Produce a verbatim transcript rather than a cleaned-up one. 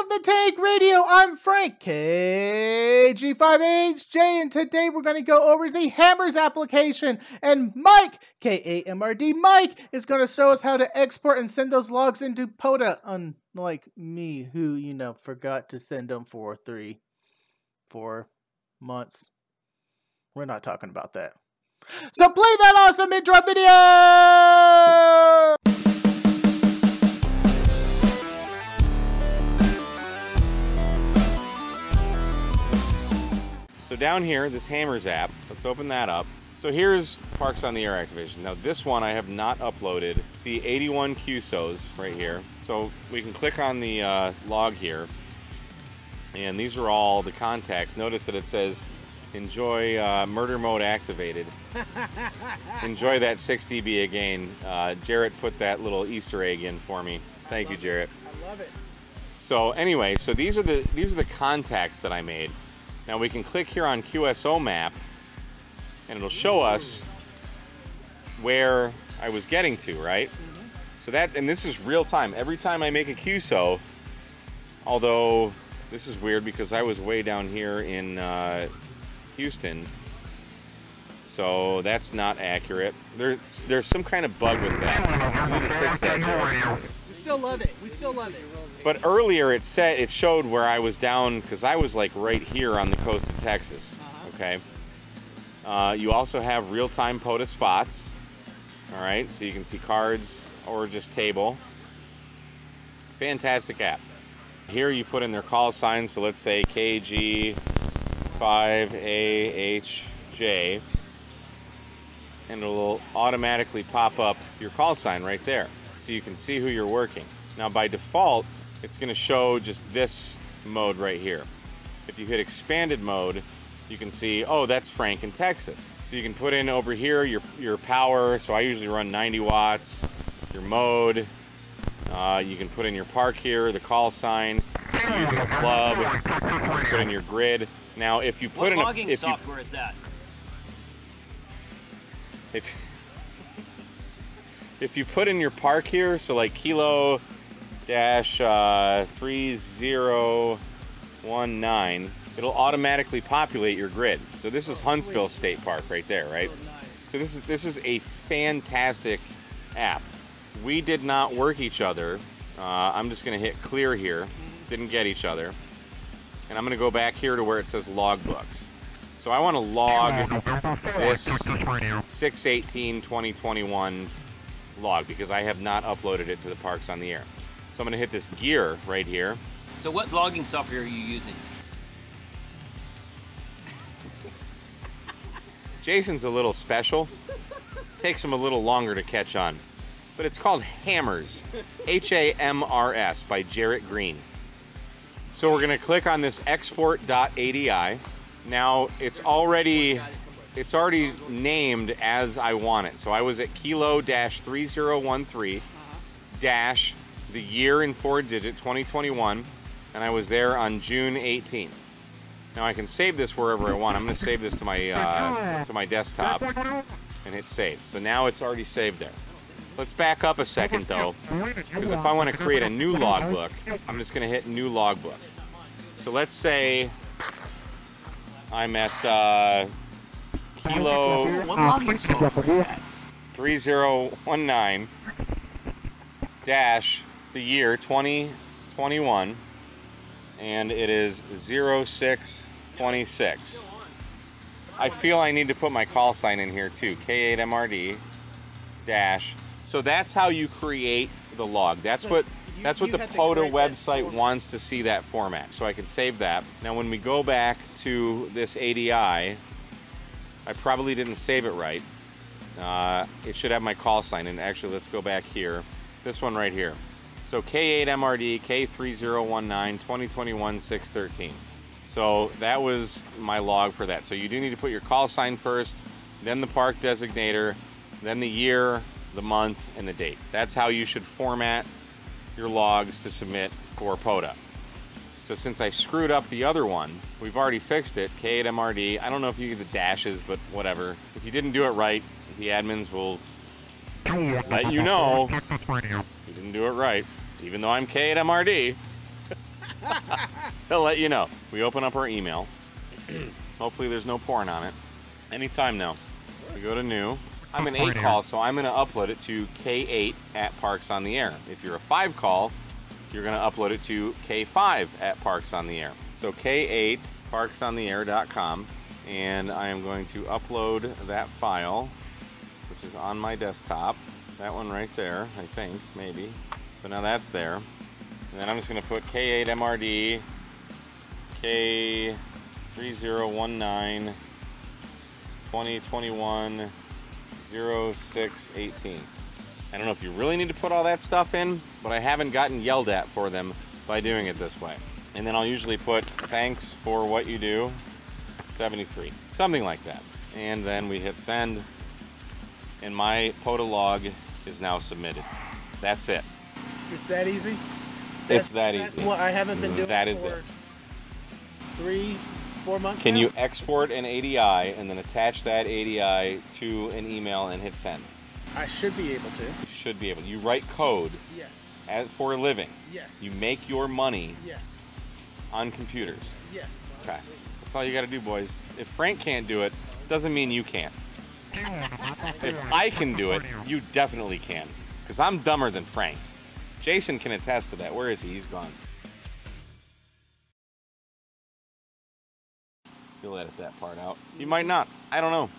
Welcome to Tank Radio. I'm Frank, K G five A H J, and today we're going to go over the HAMRS application. And Mike, K eight M R D Mike, is going to show us how to export and send those logs into POTA, unlike me, who, you know, forgot to send them for three, four months. We're not talking about that. So play that awesome intro video! So down here, this HAMRS app, let's open that up. So here's Parks on the Air activation. Now this one I have not uploaded. See eighty-one Q S Os right here. So we can click on the uh, log here. And these are all the contacts. Notice that it says, enjoy uh, murder mode activated. Enjoy that six D B again. Uh, Jarrett put that little Easter egg in for me. Thank you, Jarrett. I love it. So anyway, so these are the, these are the contacts that I made. Now we can click here on Q S O map and it'll show us where I was getting to, right? Mm-hmm. So that, and this is real time. Every time I make a Q S O, although this is weird because I was way down here in uh, Houston, so that's not accurate. There's, there's some kind of bug with that. We need to fix that, Joe. We still love it, we still love it. But earlier it said, it showed where I was down, because I was like right here on the coast of Texas, uh-huh. Okay? Uh, you also have real-time POTA spots, all right? So you can see cards or just table. Fantastic app. Here you put in their call signs, so let's say K G five A H J, and it'll automatically pop up your call sign right there, so you can see who you're working. Now by default, it's going to show just this mode right here. If you hit expanded mode, you can see, oh, that's Frank in Texas. So you can put in over here your, your power. So I usually run ninety watts, your mode. Uh, you can put in your park here, the call sign, you're using a club, you put in your grid. Now if you put what in a- What logging software you, is that? If, if you put in your park here, so like Kilo- dash uh, three zero one nine, it'll automatically populate your grid. So this is Huntsville State Park right there, right? So this is this is a fantastic app. We did not work each other. Uh, I'm just gonna hit clear here. Didn't get each other. And I'm gonna go back here to where it says logbooks. So I wanna log this six eighteen twenty twenty-one log because I have not uploaded it to the Parks on the Air. So I'm gonna hit this gear right here. So what logging software are you using? Jason's a little special. Takes him a little longer to catch on. But it's called HAMRS, H A M R S by Jarrett Green. So we're gonna click on this export dot A D I. Now it's already, it's already named as I want it. So I was at Kilo dash three zero one three dash the year in four digit, twenty twenty-one, and I was there on June eighteenth. Now I can save this wherever I want. I'm gonna save this to my, uh, to my desktop and hit save. So now it's already saved there. Let's back up a second though, because if I wanna create a new logbook, I'm just gonna hit new logbook. So let's say I'm at uh, Kilo three zero one nine dash the year twenty twenty-one, and it is zero six twenty-six. I feel I need to put my call sign in here too, K eight M R D dash. So that's how you create the log. That's what that's what the POTA website wants to see, that format. So I can save that. Now when we go back to this A D I, I probably didn't save it right. Uh, it should have my call sign, and actually let's go back here. This one right here. So K eight M R D K three zero one nine twenty twenty-one six thirteen. So that was my log for that. So you do need to put your call sign first, then the park designator, then the year, the month, and the date. That's how you should format your logs to submit for POTA. So since I screwed up the other one, we've already fixed it, K eight M R D. I don't know if you get the dashes, but whatever. If you didn't do it right, the admins will let you know. You didn't do it right, even though I'm K eight M R D. They'll let you know. We open up our email. Hopefully there's no porn on it. Anytime now. We go to new. I'm an eight call, so I'm going to upload it to K eight at Parks on the Air. If you're a five call, you're going to upload it to K five at Parks on the Air. So K eight, parks on the air dot com, and I am going to upload that file, which is on my desktop. That one right there, I think, maybe. So now that's there. And then I'm just going to put K eight M R D, K three zero one nine, twenty twenty-one, oh six eighteen. I don't know if you really need to put all that stuff in, but I haven't gotten yelled at for them by doing it this way. And then I'll usually put thanks for what you do, seventy-three, something like that. And then we hit send, and my POTA log is now submitted. That's it. It's that easy? That's, it's that that's easy. That's what I haven't been doing that is for it. three, four months Can now? You export an A D I and then attach that A D I to an email and hit send? I should be able to. You should be able to. You write code. Yes. As for a living. Yes. You make your money. Yes. On computers. Yes. Okay. That's all you got to do, boys. If Frank can't do it, doesn't mean you can't. If I can do it, you definitely can. Because I'm dumber than Frank. Jason can attest to that. Where is he? He's gone. You'll edit that part out. You might not. I don't know.